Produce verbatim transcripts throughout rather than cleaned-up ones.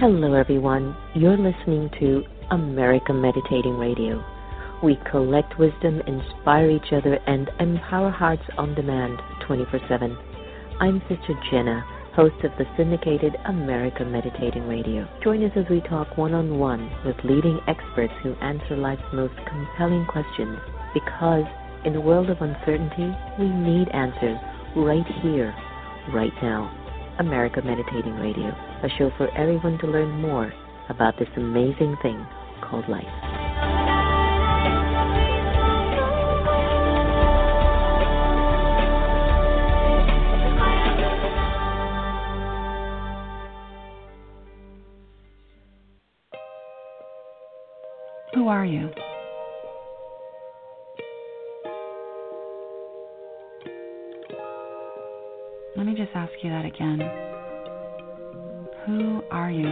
Hello, everyone. You're listening to America Meditating Radio. We collect wisdom, inspire each other, and empower hearts on demand twenty-four seven. I'm Sister Jenna, host of the syndicated America Meditating Radio. Join us as we talk one-on-one with leading experts who answer life's most compelling questions, because in a world of uncertainty, we need answers right here, right now. America Meditating Radio, a show for everyone to learn more about this amazing thing called life. Who are you? Let me just ask you that again. Who are you?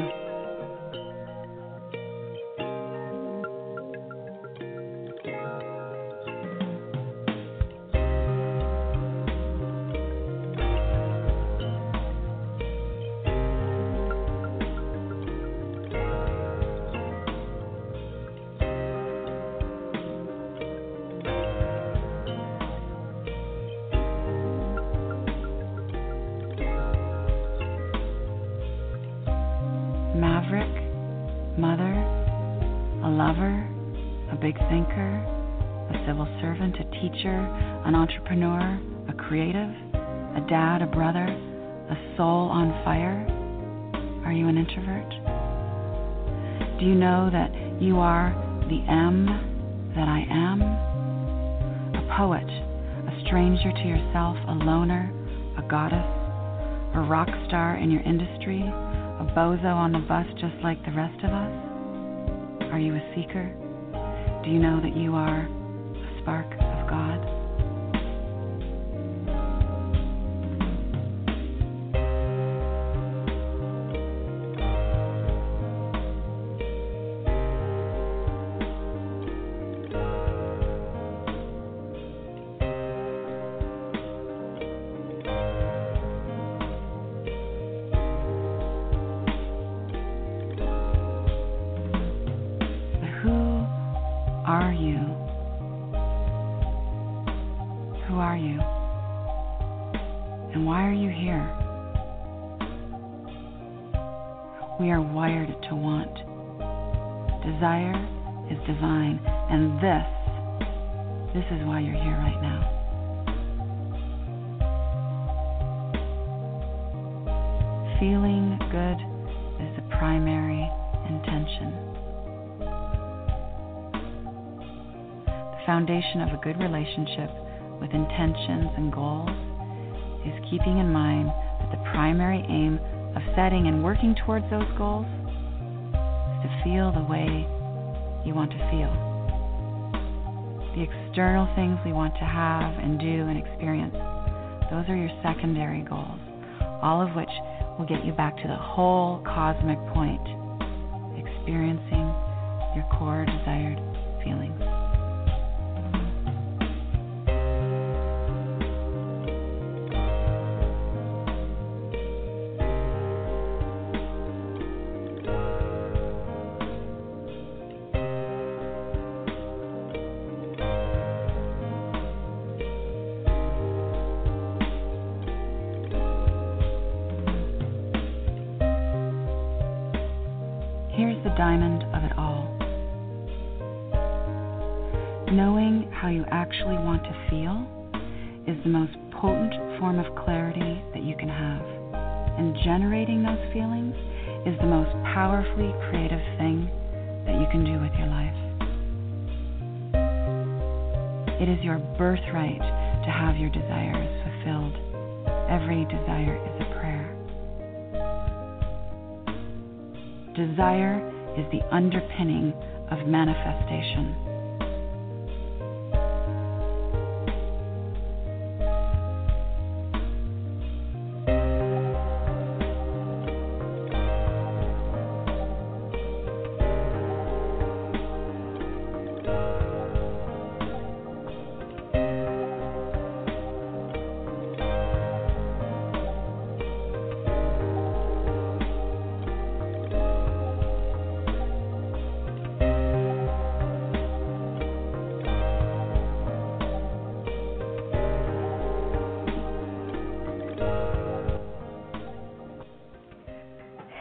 You are the M that I am, a poet, a stranger to yourself, a loner, a goddess, a rock star in your industry, a bozo on the bus just like the rest of us. Are you a seeker? Do you know that you are a spark of God? Of a good relationship with intentions and goals is keeping in mind that the primary aim of setting and working towards those goals is to feel the way you want to feel. The external things we want to have and do and experience, those are your secondary goals, all of which will get you back to the whole cosmic point, experiencing your core desired feelings. Diamond of it all. Knowing how you actually want to feel is the most potent form of clarity that you can have, and generating those feelings is the most powerfully creative thing that you can do with your life. It is your birthright to have your desires fulfilled. Every desire is a prayer. Desire is the underpinning of manifestation.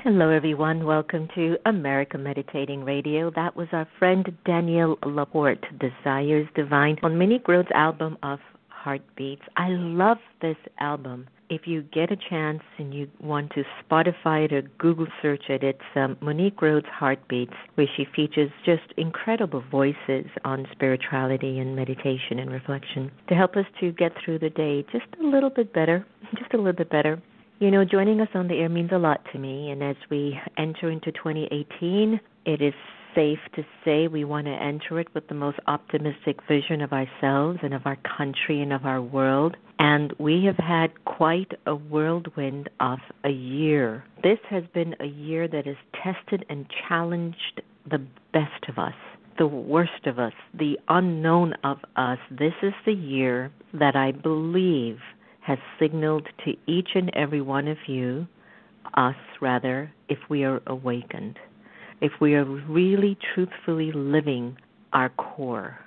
Hello, everyone. Welcome to America Meditating Radio. That was our friend Danielle Laporte, Desires Divine, on Monique Rhodes' album of Heartbeats. I love this album. If you get a chance and you want to Spotify it or Google search it, it's um, Monique Rhodes' Heartbeats, where she features just incredible voices on spirituality and meditation and reflection to help us to get through the day just a little bit better, just a little bit better. You know, joining us on the air means a lot to me, and as we enter into twenty eighteen, it is safe to say we want to enter it with the most optimistic vision of ourselves and of our country and of our world. And we have had quite a whirlwind of a year. This has been a year that has tested and challenged the best of us, the worst of us, the unknown of us. This is the year that I believe has signaled to each and every one of you, us rather, if we are awakened, if we are really truthfully living our core,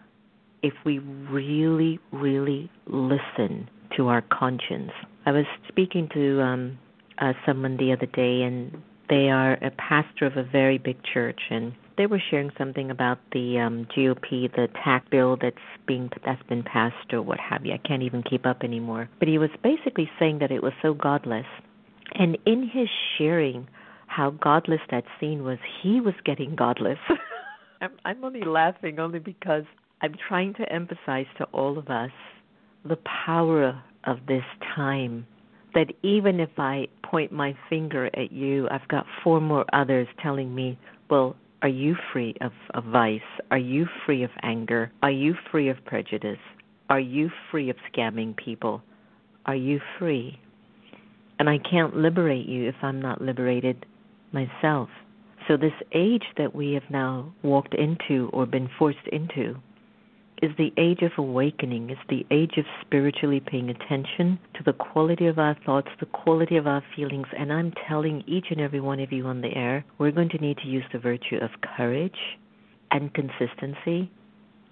if we really, really listen to our conscience. I was speaking to um, uh, someone the other day, and they are a pastor of a very big church, and they were sharing something about the um, G O P, the tax bill that's being that's been passed or what have you. I can't even keep up anymore. But he was basically saying that it was so godless. And in his sharing how godless that scene was, he was getting godless. I'm, I'm only laughing only because I'm trying to emphasize to all of us the power of this time, that even if I point my finger at you, I've got four more others telling me, well, are you free of, of vice? Are you free of anger? Are you free of prejudice? Are you free of scamming people? Are you free? And I can't liberate you if I'm not liberated myself. So this age that we have now walked into or been forced into is the age of awakening. It's the age of spiritually paying attention to the quality of our thoughts, the quality of our feelings. And I'm telling each and every one of you on the air, we're going to need to use the virtue of courage and consistency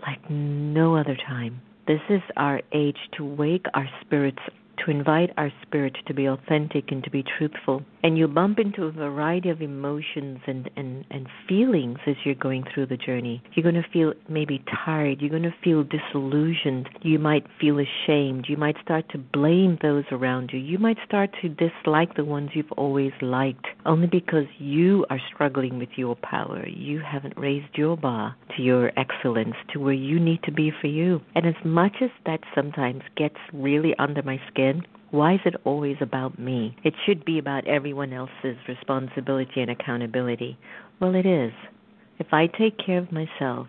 like no other time. This is our age to wake our spirits, to invite our spirit to be authentic and to be truthful. And you bump into a variety of emotions and, and, and feelings as you're going through the journey. You're going to feel maybe tired. You're going to feel disillusioned. You might feel ashamed. You might start to blame those around you. You might start to dislike the ones you've always liked, only because you are struggling with your power. You haven't raised your bar to your excellence, to where you need to be for you. And as much as that sometimes gets really under my skin, why is it always about me? It should be about everyone else's responsibility and accountability. Well, it is. If I take care of myself,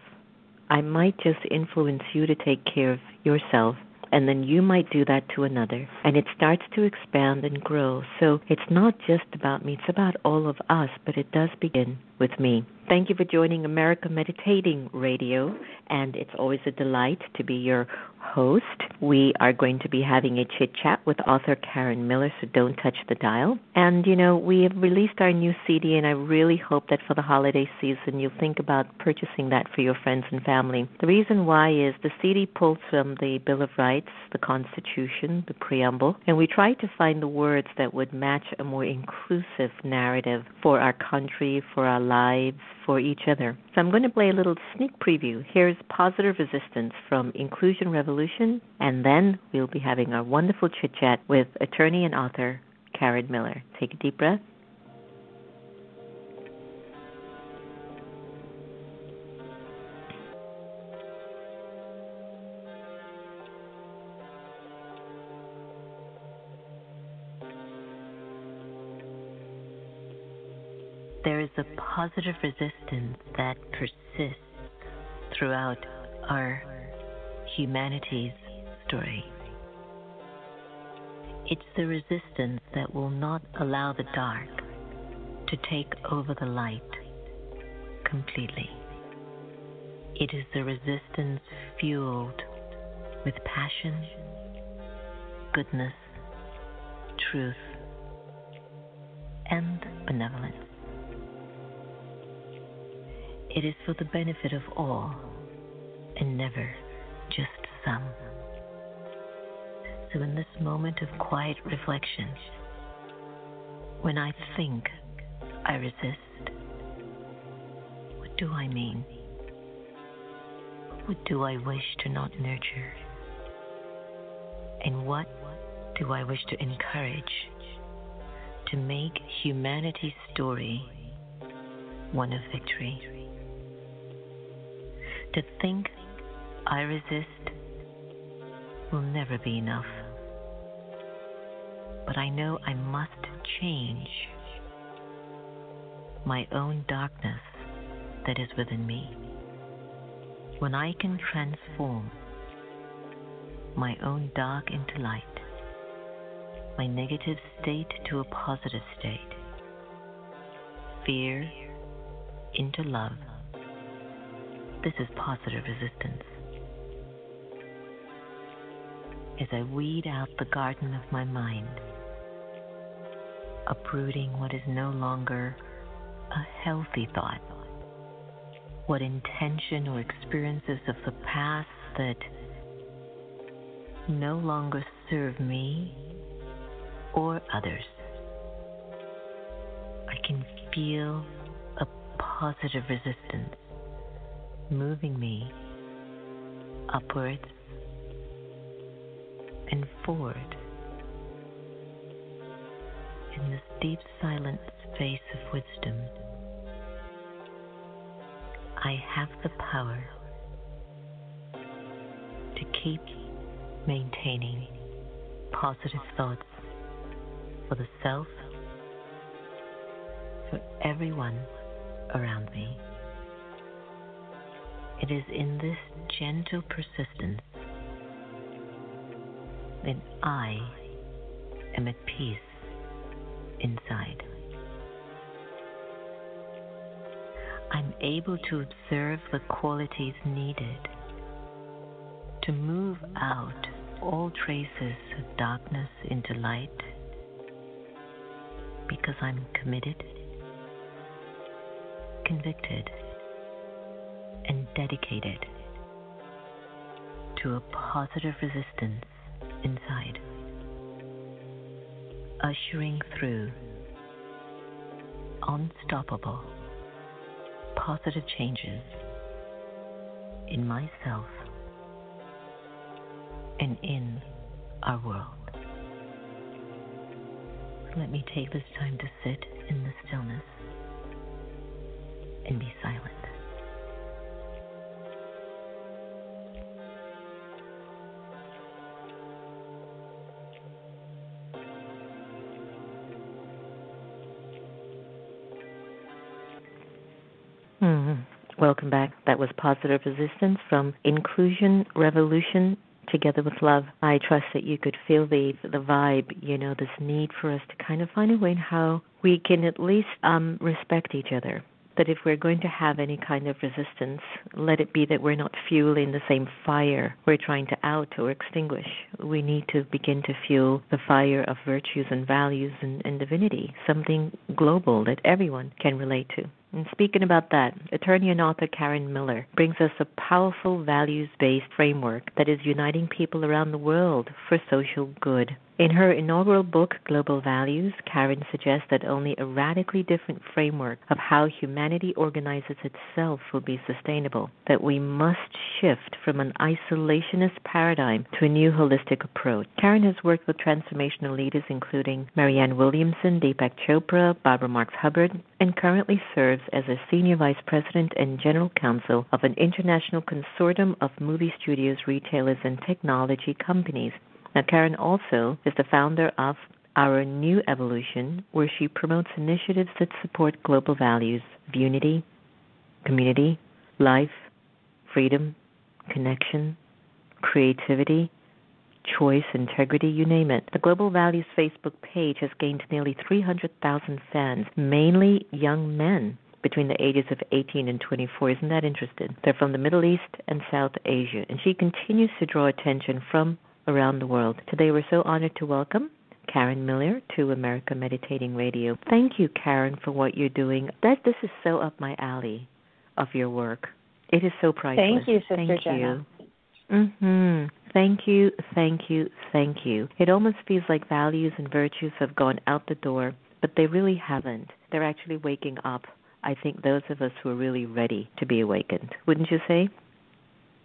I might just influence you to take care of yourself, and then you might do that to another. And it starts to expand and grow. So it's not just about me. It's about all of us, but it does begin with me. Thank you for joining America Meditating Radio, and it's always a delight to be your host. We are going to be having a chit-chat with author Karin Miller, so don't touch the dial. And, you know, we have released our new C D, and I really hope that for the holiday season you'll think about purchasing that for your friends and family. The reason why is the C D pulls from the Bill of Rights, the Constitution, the preamble, and we try to find the words that would match a more inclusive narrative for our country, for our lives, for each other. So I'm going to play a little sneak preview. Here's Positive Resistance from Inclusion Revolution, and then we'll be having our wonderful chit-chat with attorney and author Karin Miller. Take a deep breath. There is a positive resistance that persists throughout our humanity's story. It's the resistance that will not allow the dark to take over the light completely. It is the resistance fueled with passion, goodness, truth, and benevolence. It is for the benefit of all, and never just some. So in this moment of quiet reflection, when I think I resist? What do I mean? What do I wish to not nurture? And what do I wish to encourage to make humanity's story one of victory? To think I resist will never be enough. But I know I must change my own darkness that is within me. When I can transform my own dark into light, my negative state to a positive state, fear into love, this is positive resistance. As I weed out the garden of my mind, uprooting what is no longer a healthy thought, what intention or experiences of the past that no longer serve me or others, I can feel a positive resistance moving me upwards and forward. In this deep, silent space of wisdom, I have the power to keep maintaining positive thoughts for the self, for everyone around me. It is in this gentle persistence that I am at peace inside. I'm able to observe the qualities needed to move out all traces of darkness into light, because I'm committed, convicted, and dedicated to a positive resistance inside, ushering through unstoppable positive changes in myself and in our world. So let me take this time to sit in the stillness and be silent. Welcome back. That was Positive Resistance from Inclusion Revolution, Together with Love. I trust that you could feel the the vibe, you know, this need for us to kind of find a way in how we can at least um, respect each other. That if we're going to have any kind of resistance, let it be that we're not fueling the same fire we're trying to out or extinguish. We need to begin to fuel the fire of virtues and values and, and divinity, something global that everyone can relate to. And speaking about that, attorney and author Karin Miller brings us a powerful values-based framework that is uniting people around the world for social good. In her inaugural book, Global Values, Karin suggests that only a radically different framework of how humanity organizes itself will be sustainable, that we must shift from an isolationist paradigm to a new holistic approach. Karin has worked with transformational leaders including Marianne Williamson, Deepak Chopra, Barbara Marx Hubbard, and currently serves as a senior vice president and general counsel of an international consortium of movie studios, retailers, and technology companies. Now, Karin also is the founder of Our New Evolution, where she promotes initiatives that support global values of unity, community, life, freedom, connection, creativity, choice, integrity, you name it. The Global Values Facebook page has gained nearly three hundred thousand fans, mainly young men between the ages of eighteen and twenty-four. Isn't that interesting? They're from the Middle East and South Asia, and she continues to draw attention from around the world. Today we're so honored to welcome Karin Miller to America Meditating Radio. Thank you, Karin, for what you're doing. That This is so up my alley of your work. It is so priceless. Thank you, Sister Thank Jenna. You. Mm-hmm. Thank you, thank you, thank you. It almost feels like values and virtues have gone out the door, but they really haven't. they're actually waking up. I think those of us who are really ready to be awakened, wouldn't you say?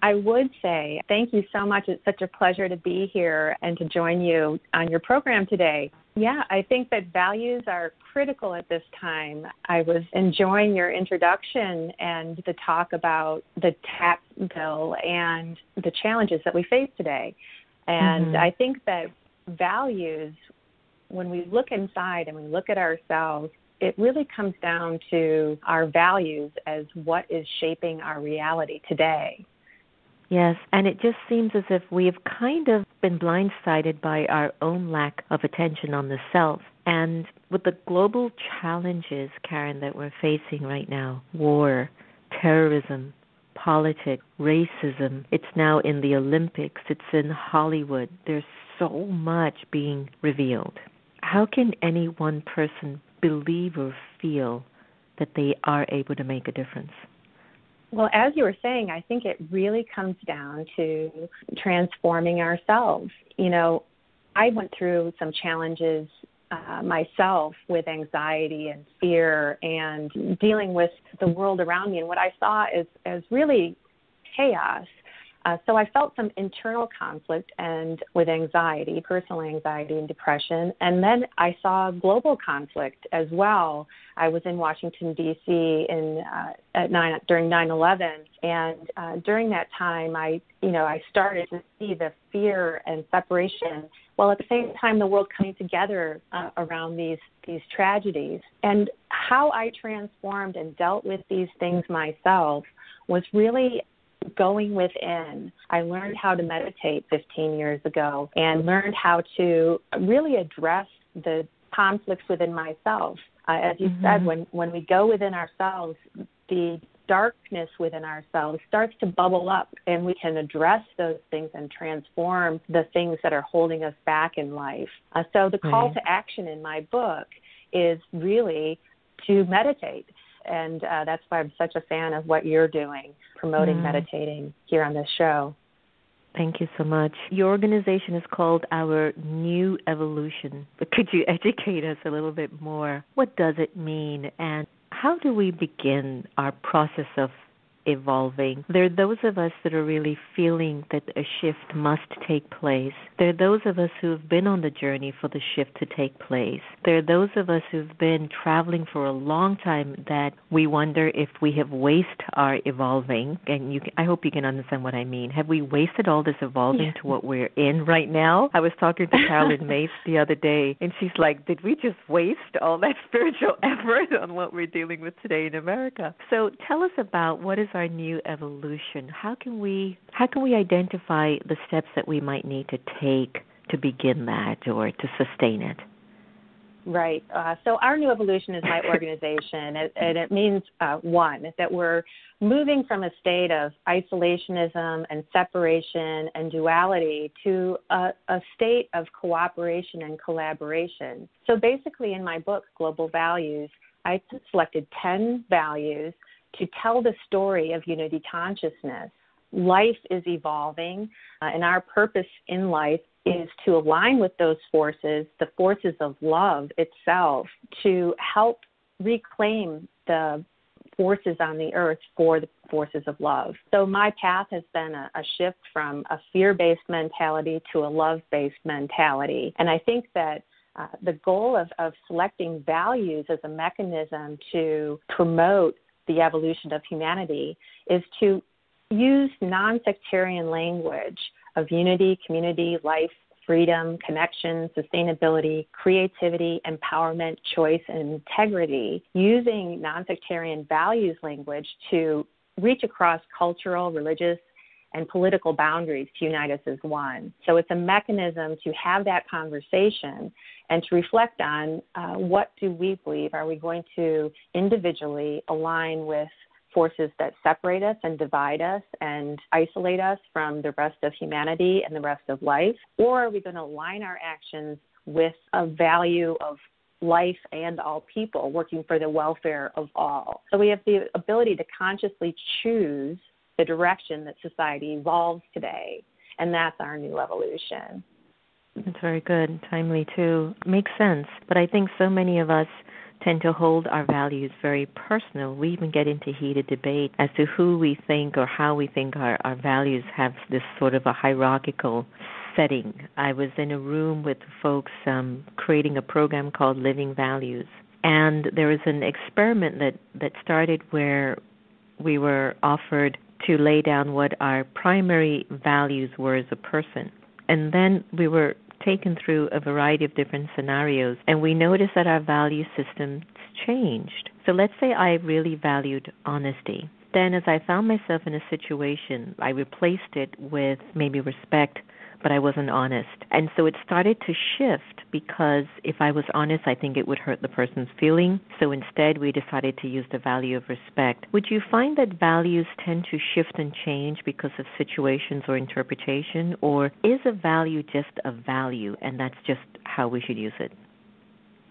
I would say thank you so much. It's such a pleasure to be here and to join you on your program today. Yeah, I think that values are critical at this time. I was enjoying your introduction and the talk about the tax bill and the challenges that we face today. And mm-hmm. I think that values, when we look inside and we look at ourselves, it really comes down to our values as what is shaping our reality today. Yes, and it just seems as if we have kind of been blindsided by our own lack of attention on the self. And with the global challenges, Karin, that we're facing right now, war, terrorism, politics, racism, it's now in the Olympics, it's in Hollywood. There's so much being revealed. How can any one person believe or feel that they are able to make a difference? Well, as you were saying, I think it really comes down to transforming ourselves. You know, I went through some challenges uh, myself with anxiety and fear and dealing with the world around me and what I saw as, as really chaos. Uh, so I felt some internal conflict and with anxiety, personal anxiety and depression. And then I saw global conflict as well. I was in Washington, D C in uh, at nine during nine eleven, and uh, during that time, I you know I started to see the fear and separation. While at the same time, the world coming together uh, around these these tragedies. And how I transformed and dealt with these things myself was really going within. I learned how to meditate fifteen years ago and learned how to really address the conflicts within myself. Uh, as you mm-hmm. said, when, when we go within ourselves, the darkness within ourselves starts to bubble up, and we can address those things and transform the things that are holding us back in life. Uh, so the call mm-hmm. to action in my book is really to meditate. And uh, that's why I'm such a fan of what you're doing, promoting mm. meditating here on this show. Thank you so much. Your organization is called Our New Evolution. But could you educate us a little bit more? What does it mean, and how do we begin our process of evolving? There are those of us that are really feeling that a shift must take place. There are those of us who have been on the journey for the shift to take place. There are those of us who've been traveling for a long time that we wonder if we have wasted our evolving. And you, I hope you can understand what I mean. Have we wasted all this evolving yeah. to what we're in right now? I was talking to Carolyn Mace the other day, and she's like, did we just waste all that spiritual effort on what we're dealing with today in America? So tell us about what is Our New Evolution. How can we how can we identify the steps that we might need to take to begin that or to sustain it? Right. Uh, so Our New Evolution is my organization, and, and it means, uh, one, that we're moving from a state of isolationism and separation and duality to a, a state of cooperation and collaboration. So basically in my book, Global Values, I selected ten values to tell the story of unity consciousness. Life is evolving, uh, and our purpose in life is to align with those forces, the forces of love itself, to help reclaim the forces on the earth for the forces of love. So my path has been a, a shift from a fear-based mentality to a love-based mentality. And I think that uh, the goal of, of selecting values as a mechanism to promote the evolution of humanity is to use non-sectarian language of unity, community, life, freedom, connection, sustainability, creativity, empowerment, choice, and integrity, using non-sectarian values language to reach across cultural, religious, and political boundaries to unite us as one. So it's a mechanism to have that conversation and to reflect on uh, what do we believe? Are we going to individually align with forces that separate us and divide us and isolate us from the rest of humanity and the rest of life? Or are we going to align our actions with a value of life and all people, working for the welfare of all? So we have the ability to consciously choose the direction that society evolves today, and that's our new evolution. That's very good, timely too. Makes sense, but I think so many of us tend to hold our values very personal. We even get into heated debate as to who we think or how we think our, our values have this sort of a hierarchical setting. I was in a room with folks um, creating a program called Living Values, and there was an experiment that, that started where we were offered to lay down what our primary values were as a person. And then we were taken through a variety of different scenarios, and we noticed that our value systems changed. So let's say I really valued honesty. Then as I found myself in a situation, I replaced it with maybe respect, but I wasn't honest. And so it started to shift, because if I was honest, I think it would hurt the person's feeling. So instead, we decided to use the value of respect. Would you find that values tend to shift and change because of situations or interpretation? Or is a value just a value, and that's just how we should use it?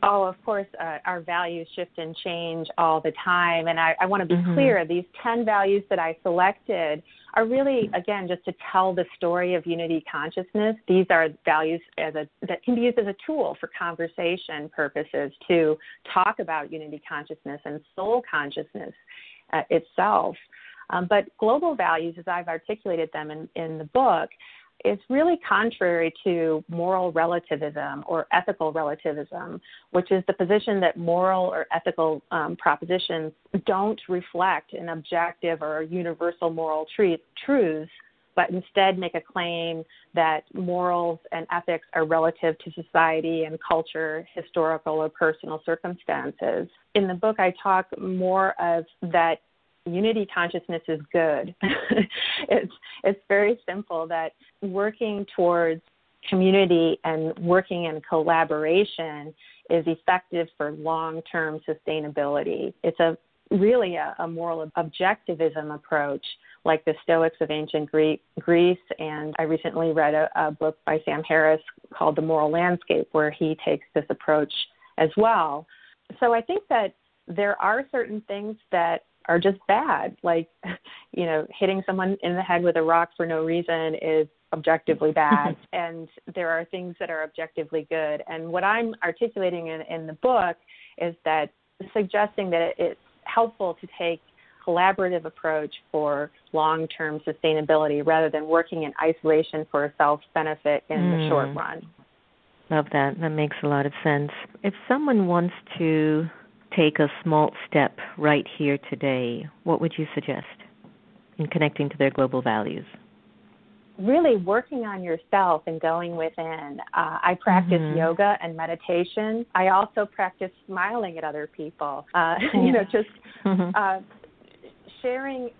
Oh, of course, uh, our values shift and change all the time. And I, I want to be mm-hmm. clear, these ten values that I selected are really, again, just to tell the story of unity consciousness. These are values as a, that can be used as a tool for conversation purposes to talk about unity consciousness and soul consciousness uh, itself. Um, but global values, as I've articulated them in, in the book, it's really contrary to moral relativism or ethical relativism, which is the position that moral or ethical um, propositions don't reflect an objective or universal moral tr- truths, but instead make a claim that morals and ethics are relative to society and culture, historical or personal circumstances. In the book, I talk more of that unity consciousness is good. it's it's very simple that working towards community and working in collaboration is effective for long-term sustainability. It's a really a, a moral objectivism approach, like the Stoics of ancient Greece. And I recently read a, a book by Sam Harris called The Moral Landscape, where he takes this approach as well. So I think that there are certain things that are just bad, like, you know, hitting someone in the head with a rock for no reason is objectively bad. And there are things that are objectively good. And what I'm articulating in, in the book is that suggesting that it's helpful to take collaborative approach for long-term sustainability rather than working in isolation for self-benefit in mm. the short run. Love that. That makes a lot of sense. If someone wants to take a small step right here today, what would you suggest in connecting to their global values? Really working on yourself and going within. Uh, I practice mm-hmm. yoga and meditation. I also practice smiling at other people. Uh, yeah. You know, just mm-hmm. uh, sharing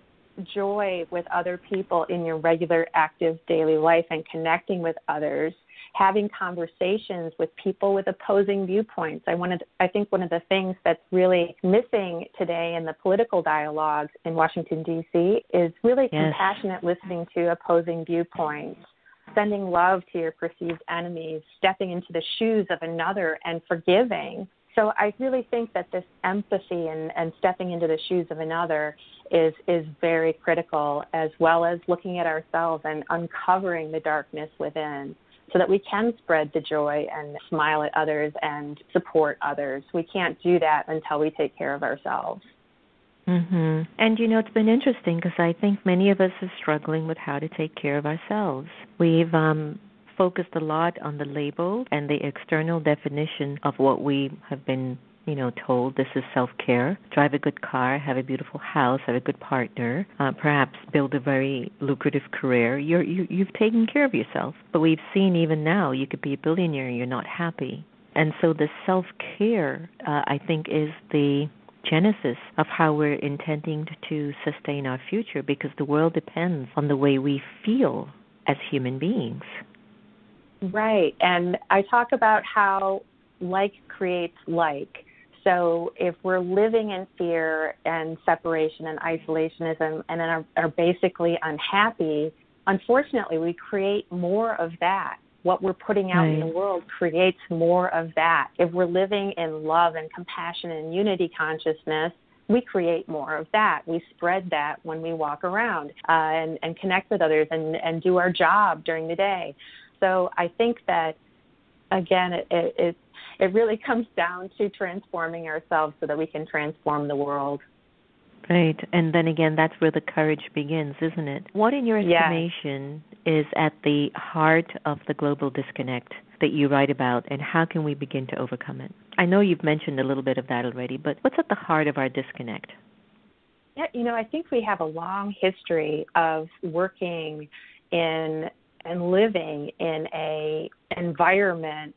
joy with other people in your regular, active daily life and connecting with others. Having conversations with people with opposing viewpoints. I wanted, I think one of the things that's really missing today in the political dialogues in Washington, D C is really yes. compassionate listening to opposing viewpoints, sending love to your perceived enemies, stepping into the shoes of another and forgiving. So I really think that this empathy and, and stepping into the shoes of another is is very critical, as well as looking at ourselves and uncovering the darkness within, so that we can spread the joy and smile at others and support others. We can't do that until we take care of ourselves. Mm-hmm. And, you know, it's been interesting because I think many of us are struggling with how to take care of ourselves. We've um, focused a lot on the label and the external definition of what we have been, you know, told this is self-care. Drive a good car, have a beautiful house, have a good partner, uh, perhaps build a very lucrative career. You're, you, you've taken care of yourself. But we've seen even now you could be a billionaire and you're not happy. And so the self-care, uh, I think, is the genesis of how we're intending to sustain our future, because the world depends on the way we feel as human beings. Right. And I talk about how like creates like. So if we're living in fear and separation and isolationism and then are, are basically unhappy, unfortunately, we create more of that. What we're putting out right. in the world creates more of that. If we're living in love and compassion and unity consciousness, we create more of that. We spread that when we walk around uh, and, and connect with others and, and do our job during the day. So I think that again, it, it, it, it really comes down to transforming ourselves so that we can transform the world. Right. And then again, that's where the courage begins, isn't it? What, in your estimation, yeah. is at the heart of the global disconnect that you write about, and how can we begin to overcome it? I know you've mentioned a little bit of that already, but what's at the heart of our disconnect? Yeah, you know, I think we have a long history of working in and living in a environment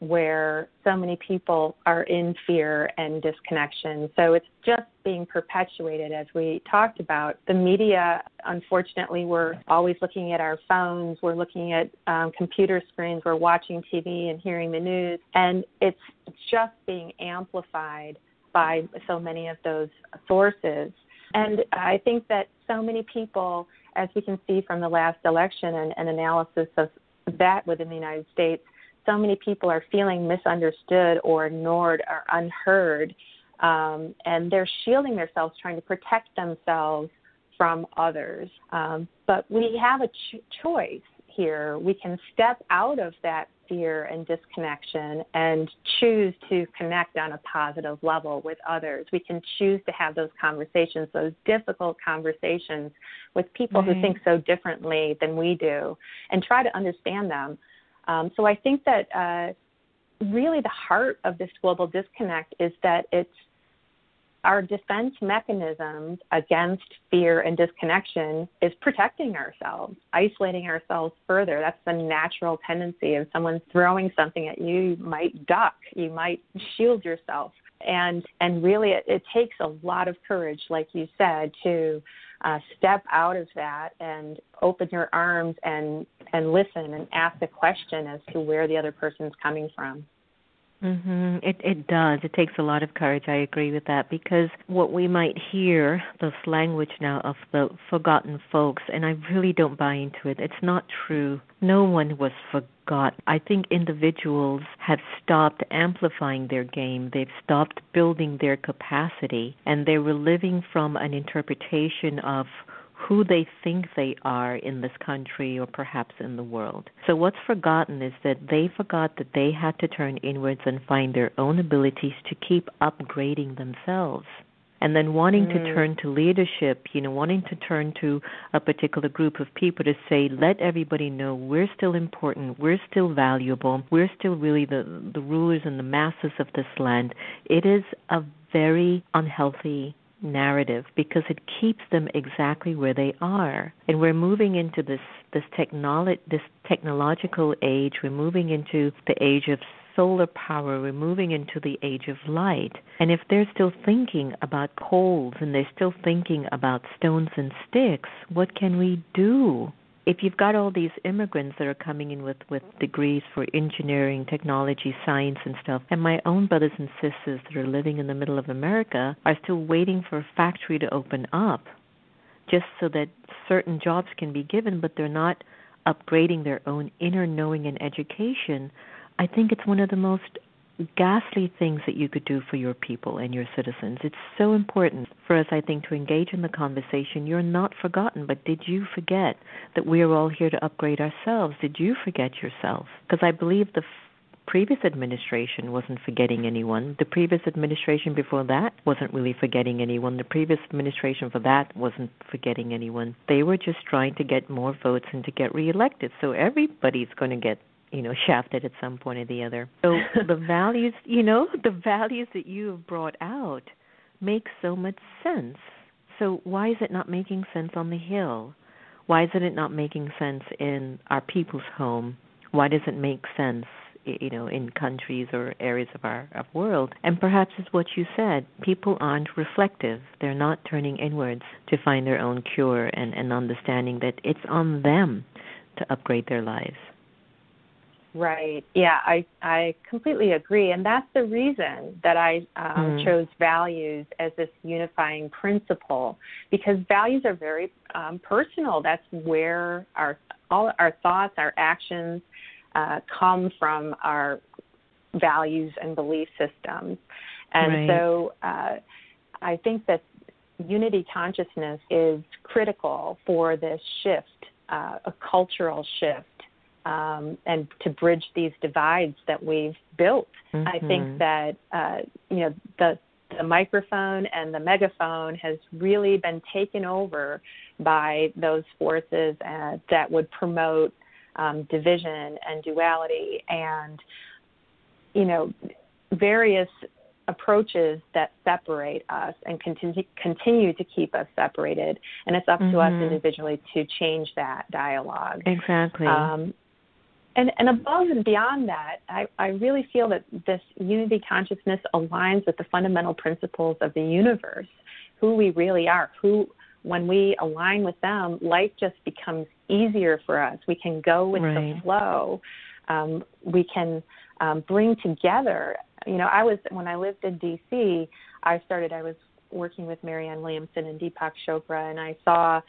where so many people are in fear and disconnection. So it's just being perpetuated, as we talked about. The media, unfortunately, we're always looking at our phones, we're looking at um, computer screens, we're watching T V and hearing the news, and it's just being amplified by so many of those sources. And I think that so many people, as we can see from the last election and, and analysis of that within the United States, so many people are feeling misunderstood or ignored or unheard, um, and they're shielding themselves, trying to protect themselves from others. Um, but we have a ch- choice here. We can step out of that fear and disconnection and choose to connect on a positive level with others. We can choose to have those conversations, those difficult conversations with people mm-hmm. who think so differently than we do, and try to understand them. Um, so I think that uh, really the heart of this global disconnect is that it's our defense mechanisms against fear and disconnection is protecting ourselves, isolating ourselves further. That's the natural tendency. If someone's throwing something at you, you might duck, you might shield yourself. And and really it, it takes a lot of courage, like you said, to uh, step out of that and open your arms and, and listen and ask a question as to where the other person's coming from. Mm-hmm. It it does. It takes a lot of courage. I agree with that, because what we might hear, this language now of the forgotten folks, and I really don't buy into it. It's not true. No one was forgotten. I think individuals have stopped amplifying their game. They've stopped building their capacity, and they were living from an interpretation of who they think they are in this country or perhaps in the world. So what's forgotten is that they forgot that they had to turn inwards and find their own abilities to keep upgrading themselves. And then wanting mm. to turn to leadership, you know, wanting to turn to a particular group of people to say, let everybody know we're still important, we're still valuable, we're still really the, the rulers and the masses of this land. It is a very unhealthy narrative, because it keeps them exactly where they are. And we're moving into this this technolo- this technological age. We're moving into the age of solar power. We're moving into the age of light. And if they're still thinking about coals and they're still thinking about stones and sticks, what can we do? If you've got all these immigrants that are coming in with, with degrees for engineering, technology, science, and stuff, and my own brothers and sisters that are living in the middle of America are still waiting for a factory to open up just so that certain jobs can be given, but they're not upgrading their own inner knowing and education, I think it's one of the most ghastly things that you could do for your people and your citizens. It's so important for us, I think, to engage in the conversation. You're not forgotten, but did you forget that we are all here to upgrade ourselves? Did you forget yourself? Because I believe the f- previous administration wasn't forgetting anyone. The previous administration before that wasn't really forgetting anyone. The previous administration for that wasn't forgetting anyone. They were just trying to get more votes and to get reelected. So everybody's going to get you know, shafted at some point or the other. So the values, you know, the values that you have brought out make so much sense. So why is it not making sense on the Hill? Why isn't it not making sense in our people's home? Why does it make sense, you know, in countries or areas of our of world? And perhaps it's what you said. People aren't reflective. They're not turning inwards to find their own cure and, and understanding that it's on them to upgrade their lives. Right. Yeah, I, I completely agree. And that's the reason that I um, mm. chose values as this unifying principle, because values are very um, personal. That's where our all our thoughts, our actions uh, come from, our values and belief systems. And right. so uh, I think that unity consciousness is critical for this shift, uh, a cultural shift um, and to bridge these divides that we've built. Mm-hmm. I think that, uh, you know, the, the microphone and the megaphone has really been taken over by those forces uh, that would promote um, division and duality and, you know, various approaches that separate us and continue, continue to keep us separated. And it's up mm-hmm. to us individually to change that dialogue. Exactly. Um, and, and above and beyond that, I, I really feel that this unity consciousness aligns with the fundamental principles of the universe, who we really are, who, when we align with them, life just becomes easier for us. We can go with right. the flow. Um, we can um, bring together. You know, I was, when I lived in D C, I started, I was working with Marianne Williamson and Deepak Chopra, and I saw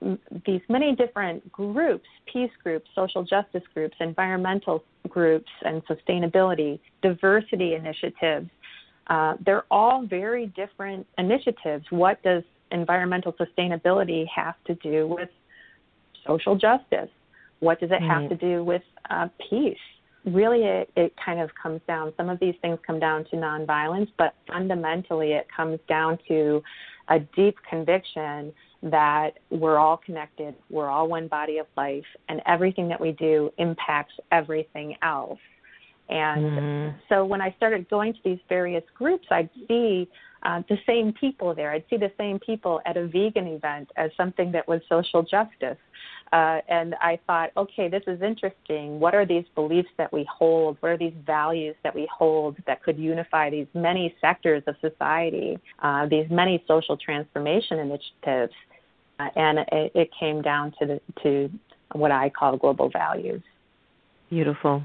m- these many different groups, peace groups, social justice groups, environmental groups, and sustainability, diversity initiatives. Uh, they're all very different initiatives. What does environmental sustainability have to do with social justice? What does it have mm. to do with uh, peace? Really, it, it kind of comes down, some of these things come down to nonviolence, but fundamentally it comes down to a deep conviction that we're all connected, we're all one body of life, and everything that we do impacts everything else. And mm-hmm. so when I started going to these various groups, I'd see uh, the same people there. I'd see the same people at a vegan event as something that was social justice. Uh, and I thought, okay, this is interesting. What are these beliefs that we hold? What are these values that we hold that could unify these many sectors of society, uh, these many social transformation initiatives? Uh, and it, it came down to the, to what I call global values. Beautiful.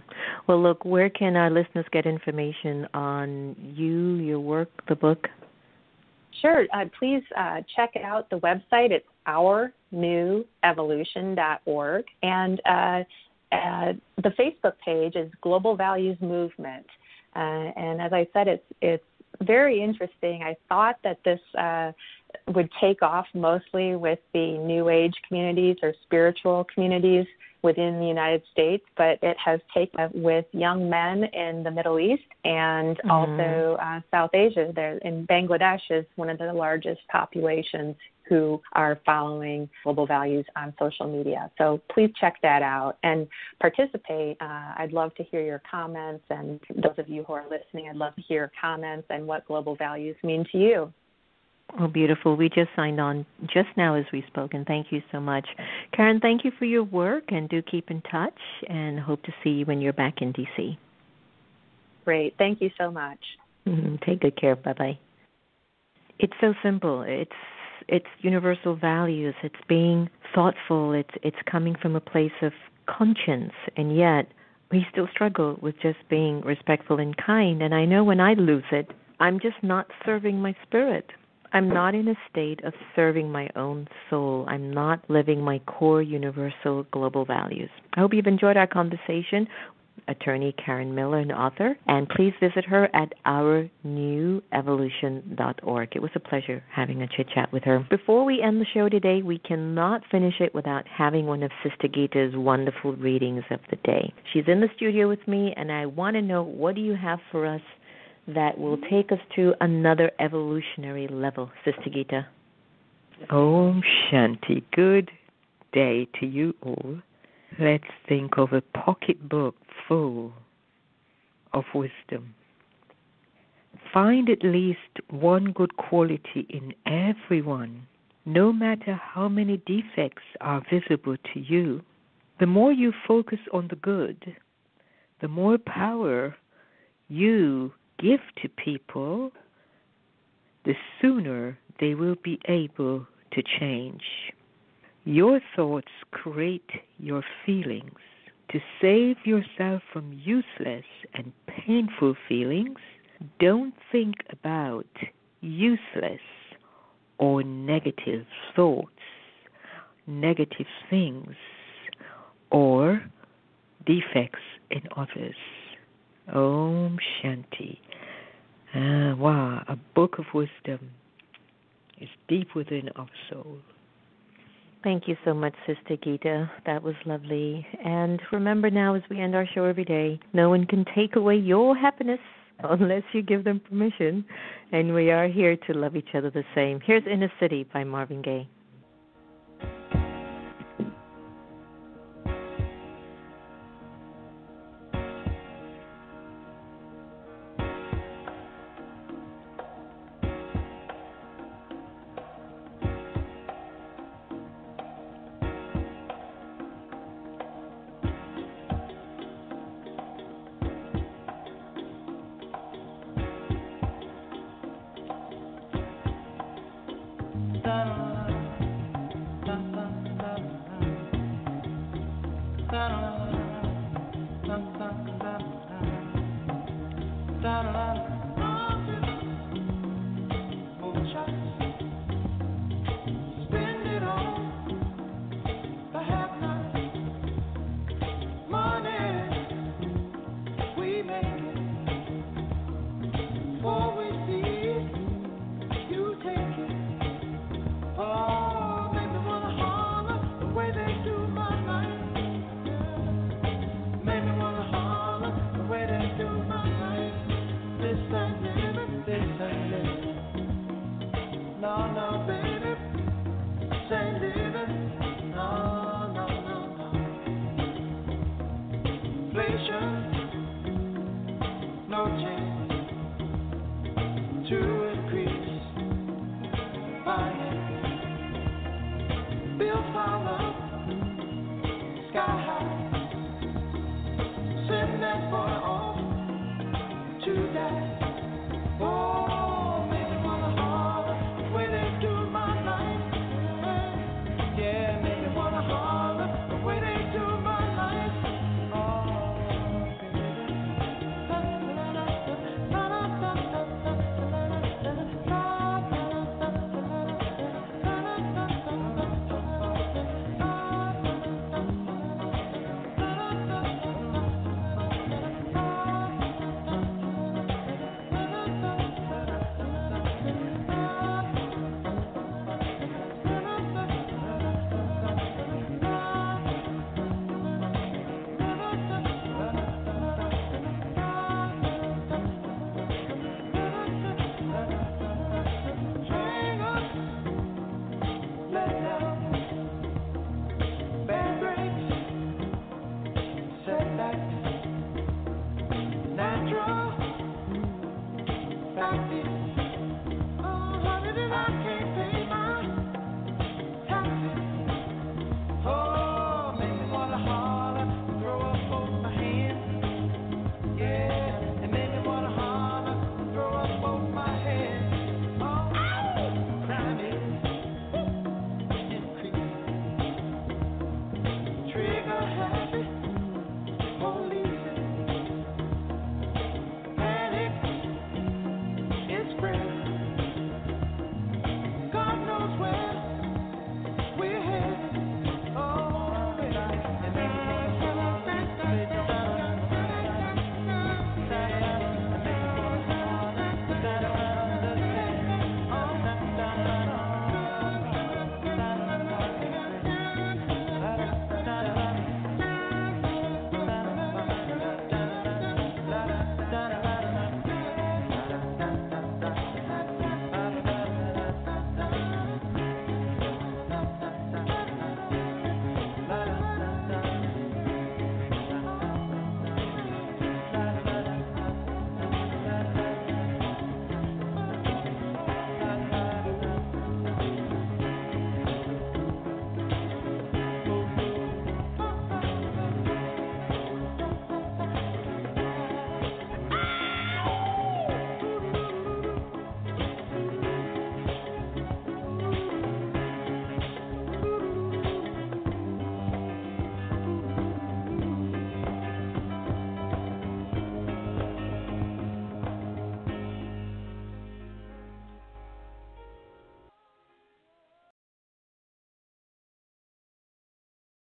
Well, look, where can our listeners get information on you, your work, the book? Sure. Uh, please uh, check out the website. It's Our New Evolution dot org. And uh, uh, the Facebook page is Global Values Movement. Uh, and as I said, it's it's very interesting. I thought that this uh, would take off mostly with the New Age communities or spiritual communities within the United States, but it has taken up with young men in the Middle East and mm-hmm. also uh, South Asia. There, in Bangladesh is one of the largest populations who are following global values on social media. So please check that out and participate. Uh, I'd love to hear your comments, and those of you who are listening, I'd love to hear your comments and what global values mean to you. Oh, beautiful. We just signed on just now as we spoke, and thank you so much. Karin, thank you for your work, and do keep in touch, and hope to see you when you're back in D C. Great. Thank you so much. Mm-hmm. Take good care. Bye-bye. It's so simple. It's it's universal values. It's being thoughtful. It's it's coming from a place of conscience, and yet we still struggle with just being respectful and kind. And I know when I lose it, I'm just not serving my spirit. I'm not in a state of serving my own soul. I'm not living my core universal global values. I hope you've enjoyed our conversation. Attorney Karin Miller, an author, and please visit her at Our New Evolution dot org. It was a pleasure having a chit-chat with her. Before we end the show today, we cannot finish it without having one of Sister Gita's wonderful readings of the day. She's in the studio with me, and I want to know, what do you have for us that will take us to another evolutionary level, Sister Gita? Om Shanti. Good day to you all. Let's think of a pocketbook full of wisdom. Find at least one good quality in everyone, no matter how many defects are visible to you. The more you focus on the good, the more power you give to people, the sooner they will be able to change. Your thoughts create your feelings. To save yourself from useless and painful feelings, don't think about useless or negative thoughts, negative things, or defects in others. Om Shanti. Ah, wow, a book of wisdom is deep within our soul. Thank you so much, Sister Gita. That was lovely. And remember now, as we end our show every day, no one can take away your happiness unless you give them permission. And we are here to love each other the same. Here's Inner City by Marvin Gaye. I